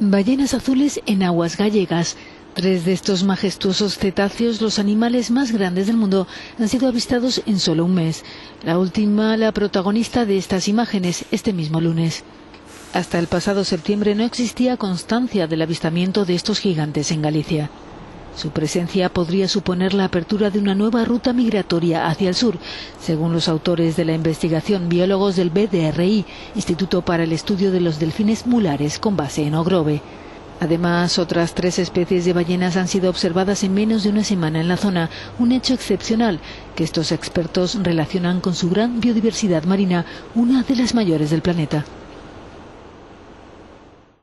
Ballenas azules en aguas gallegas. Tres de estos majestuosos cetáceos, los animales más grandes del mundo, han sido avistados en solo un mes. La última, la protagonista de estas imágenes, este mismo lunes. Hasta el pasado septiembre no existía constancia del avistamiento de estos gigantes en Galicia. Su presencia podría suponer la apertura de una nueva ruta migratoria hacia el sur, según los autores de la investigación, biólogos del BDRI, Instituto para el Estudio de los Delfines Mulares, con base en Ogrove. Además, otras tres especies de ballenas han sido observadas en menos de una semana en la zona, un hecho excepcional que estos expertos relacionan con su gran biodiversidad marina, una de las mayores del planeta.